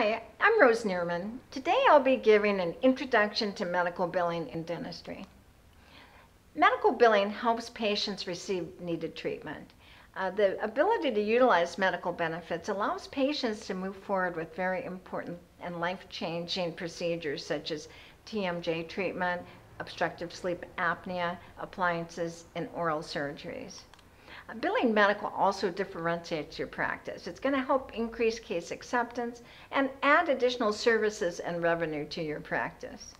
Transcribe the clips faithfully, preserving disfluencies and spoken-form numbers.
Hi, I'm Rose Nierman. Today I'll be giving an introduction to medical billing in dentistry. Medical billing helps patients receive needed treatment. Uh, the ability to utilize medical benefits allows patients to move forward with very important and life-changing procedures such as T M J treatment, obstructive sleep apnea, appliances, and oral surgeries. Billing medical also differentiates your practice. It's going to help increase case acceptance and add additional services and revenue to your practice.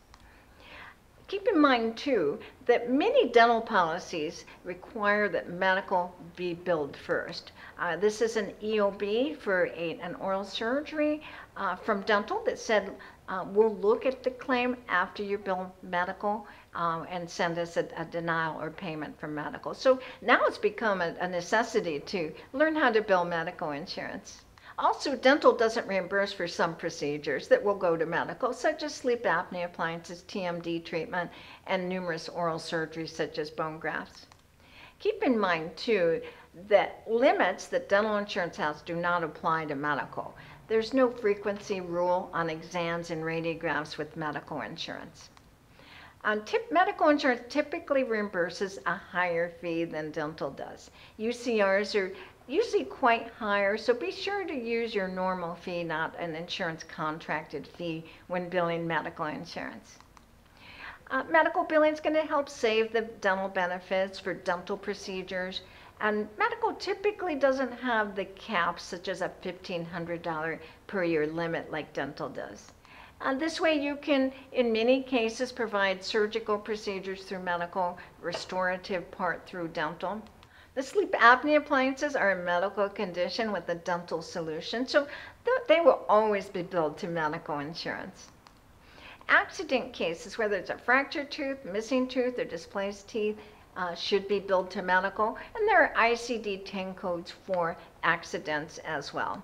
Keep in mind, too, that many dental policies require that medical be billed first. Uh, this is an E O B for a, an oral surgery uh, from dental that said, uh, we'll look at the claim after you bill medical um, and send us a, a denial or payment for medical. So now it's become a, a necessity to learn how to bill medical insurance. Also, dental doesn't reimburse for some procedures that will go to medical, such as sleep apnea appliances, T M D treatment, and numerous oral surgeries such as bone grafts. Keep in mind, too, that limits that dental insurance has do not apply to medical. There's no frequency rule on exams and radiographs with medical insurance. Um, tip, medical insurance typically reimburses a higher fee than dental does. U C Rs are usually quite higher, so be sure to use your normal fee, not an insurance contracted fee, when billing medical insurance. Uh, medical billing is going to help save the dental benefits for dental procedures, and medical typically doesn't have the caps such as a fifteen hundred dollars per year limit like dental does. Uh, this way you can, in many cases, provide surgical procedures through medical, restorative part through dental. The sleep apnea appliances are a medical condition with a dental solution, so th they will always be billed to medical insurance. Accident cases, whether it's a fractured tooth, missing tooth, or displaced teeth, uh, should be billed to medical, and there are I C D ten codes for accidents as well.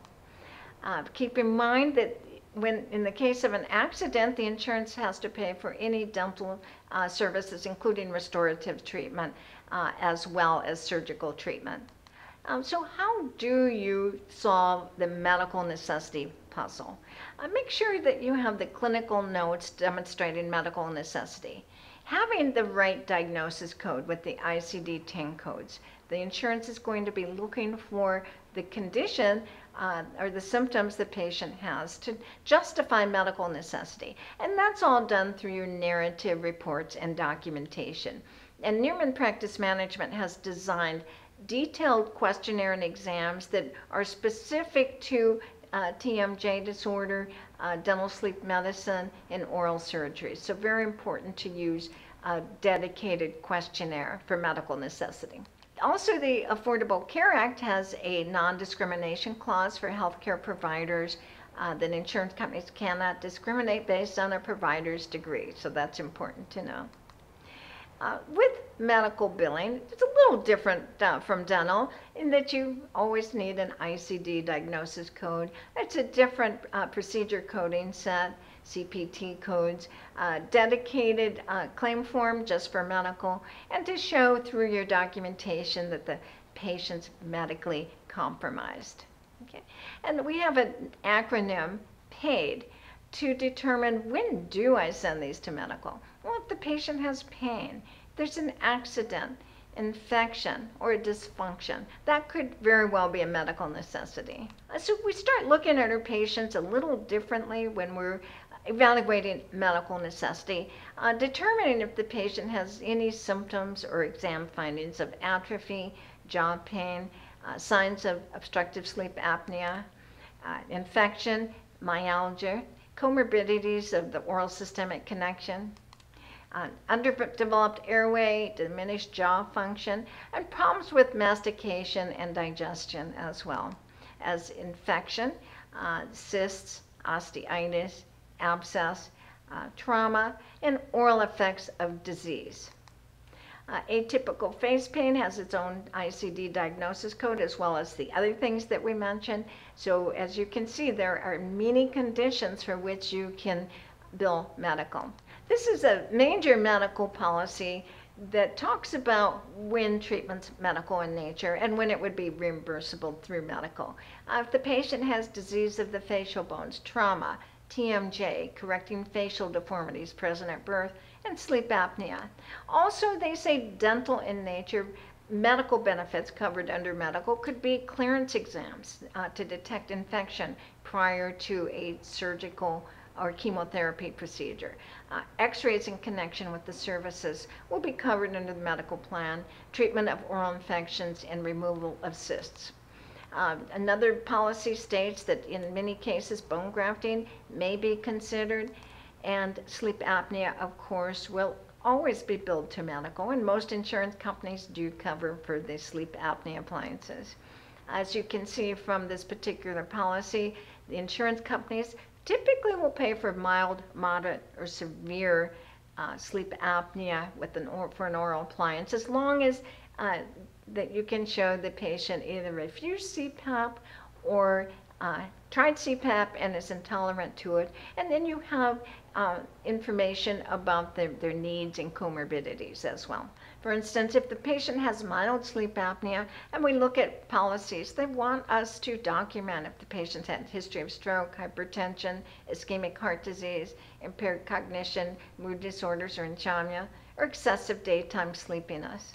Uh, keep in mind that when, in the case of an accident, the insurance has to pay for any dental uh, services, including restorative treatment, uh, as well as surgical treatment. Um, so how do you solve the medical necessity puzzle? Uh, make sure that you have the clinical notes demonstrating medical necessity. Having the right diagnosis code with the I C D ten codes, the insurance is going to be looking for the condition Uh, or the symptoms the patient has to justify medical necessity. And that's all done through your narrative reports and documentation. And Nierman Practice Management has designed detailed questionnaire and exams that are specific to uh, T M J disorder, uh, dental sleep medicine, and oral surgery. So very important to use a dedicated questionnaire for medical necessity. Also, the Affordable Care Act has a non-discrimination clause for healthcare providers uh, that insurance companies cannot discriminate based on a provider's degree, so that's important to know. Uh, with medical billing, it's a little different uh, from dental in that you always need an I C D diagnosis code. It's a different uh, procedure coding set, C P T codes, uh, dedicated uh, claim form just for medical, and to show through your documentation that the patient's medically compromised. Okay. And we have an acronym, PAID, to determine when do I send these to medical. Well, if the patient has pain, there's an accident, infection, or a dysfunction, that could very well be a medical necessity. So we start looking at our patients a little differently when we're evaluating medical necessity, uh, determining if the patient has any symptoms or exam findings of atrophy, jaw pain, uh, signs of obstructive sleep apnea, uh, infection, myalgia, comorbidities of the oral systemic connection, uh, underdeveloped airway, diminished jaw function, and problems with mastication and digestion, as well as infection, uh, cysts, osteitis, abscess, uh, trauma, and oral effects of disease. Uh, atypical face pain has its own I C D diagnosis code, as well as the other things that we mentioned. So as you can see, there are many conditions for which you can bill medical. This is a major medical policy that talks about when treatment's medical in nature and when it would be reimbursable through medical. Uh, if the patient has disease of the facial bones, trauma, T M J, correcting facial deformities present at birth, and sleep apnea. Also, they say dental in nature. Medical benefits covered under medical could be clearance exams uh, to detect infection prior to a surgical or chemotherapy procedure. Uh, X-rays in connection with the services will be covered under the medical plan, treatment of oral infections, and removal of cysts. Uh, another policy states that in many cases bone grafting may be considered, and sleep apnea, of course, will always be billed to medical, and most insurance companies do cover for the sleep apnea appliances. As you can see from this particular policy, the insurance companies typically will pay for mild, moderate, or severe uh, sleep apnea with an or for an oral appliance, as long as uh, that you can show the patient either refused C PAP or uh, tried C PAP and is intolerant to it, and then you have uh, information about their, their needs and comorbidities as well. For instance, if the patient has mild sleep apnea and we look at policies, they want us to document if the patient's had a history of stroke, hypertension, ischemic heart disease, impaired cognition, mood disorders or insomnia, or excessive daytime sleepiness.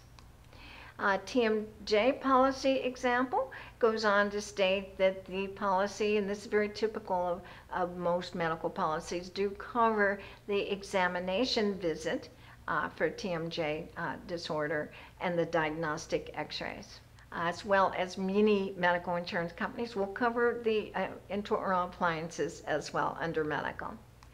Uh, T M J policy example goes on to state that the policy, and this is very typical of, of most medical policies, do cover the examination visit uh, for T M J uh, disorder and the diagnostic x-rays, uh, as well as many medical insurance companies will cover the uh, intraoral appliances as well under medical.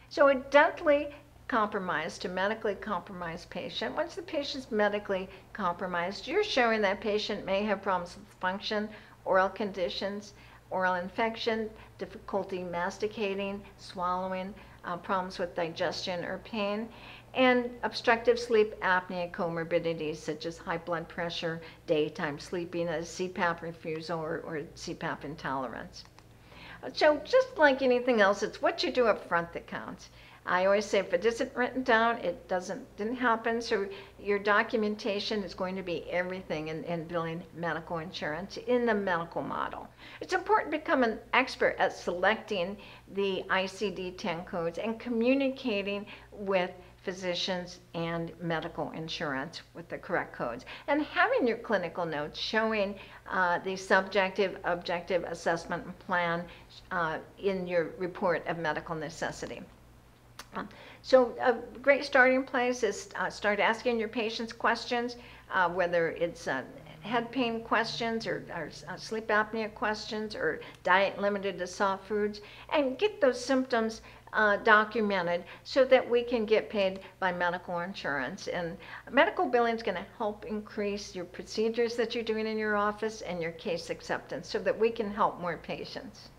So it dentally compromised to medically compromised patient. Once the patient's medically compromised, you're showing that patient may have problems with function, oral conditions, oral infection, difficulty masticating, swallowing, uh, problems with digestion or pain, and obstructive sleep apnea comorbidities such as high blood pressure, daytime sleepiness, C PAP refusal, or, or C PAP intolerance. So just like anything else, it's what you do up front that counts. I always say if it isn't written down, it doesn't didn't happen. So your documentation is going to be everything in, in billing medical insurance in the medical model. It's important to become an expert at selecting the I C D ten codes and communicating with physicians and medical insurance with the correct codes, and having your clinical notes showing uh, the subjective objective assessment and plan uh, in your report of medical necessity. Um, so a great starting place is uh, start asking your patients questions, uh, whether it's uh, head pain questions or, or uh, sleep apnea questions or diet limited to soft foods, and get those symptoms Uh, documented so that we can get paid by medical insurance. And medical billing is going to help increase your procedures that you're doing in your office and your case acceptance so that we can help more patients.